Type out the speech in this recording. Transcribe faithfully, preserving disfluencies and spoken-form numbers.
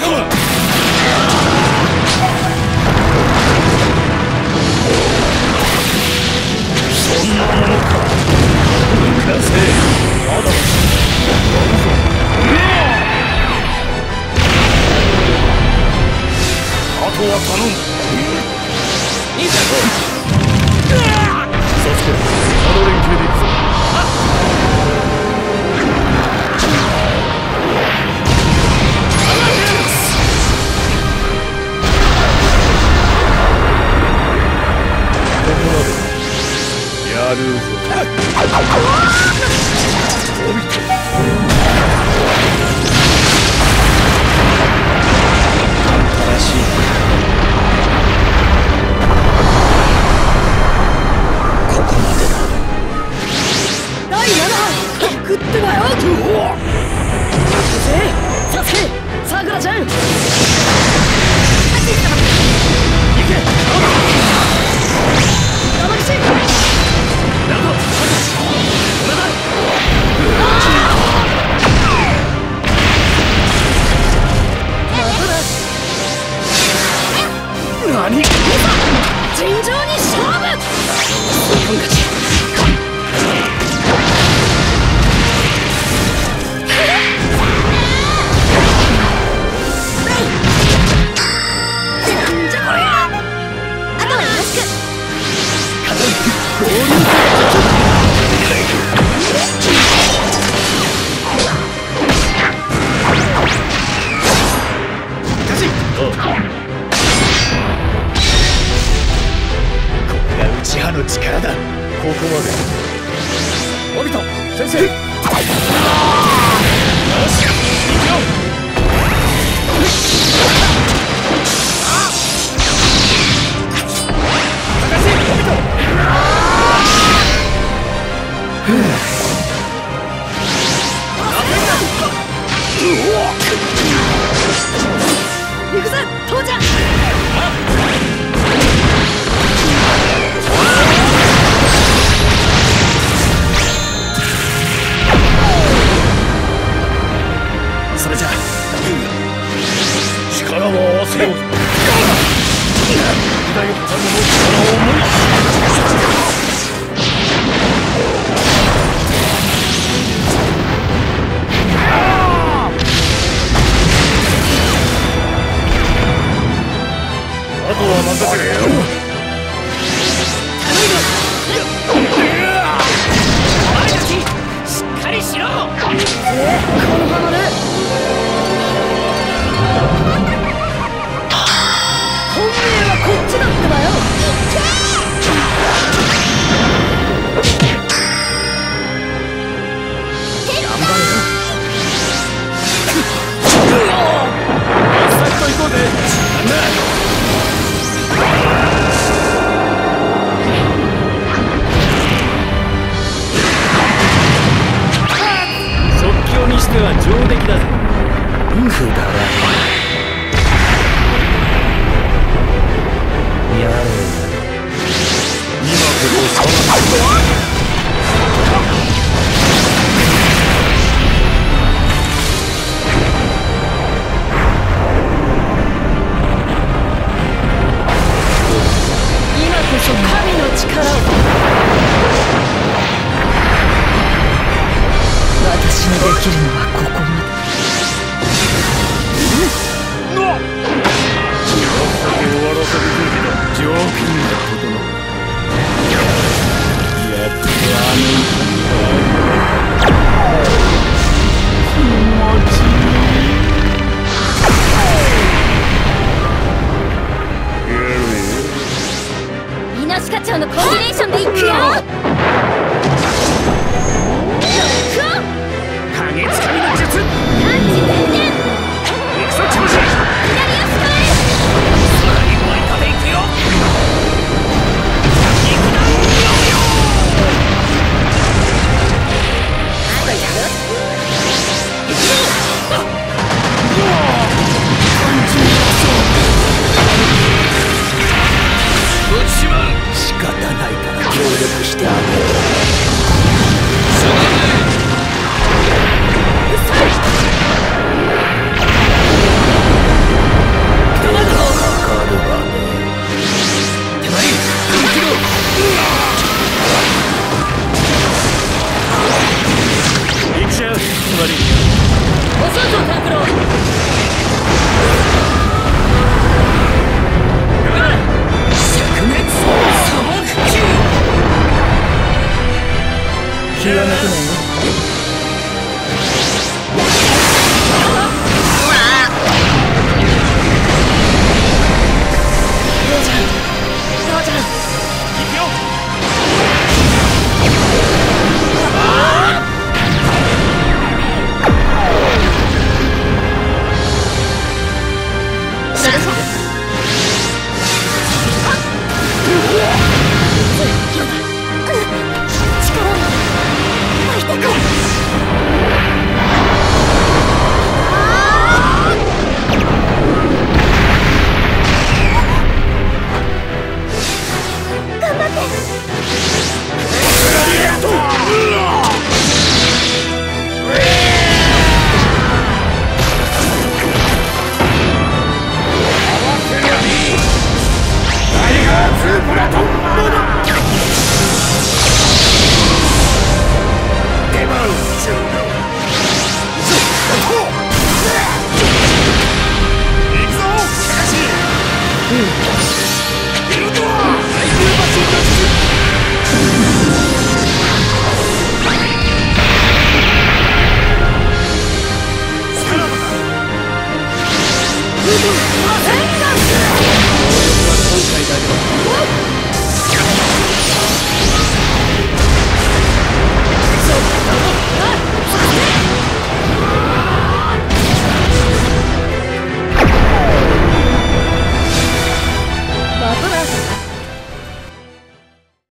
やるバトル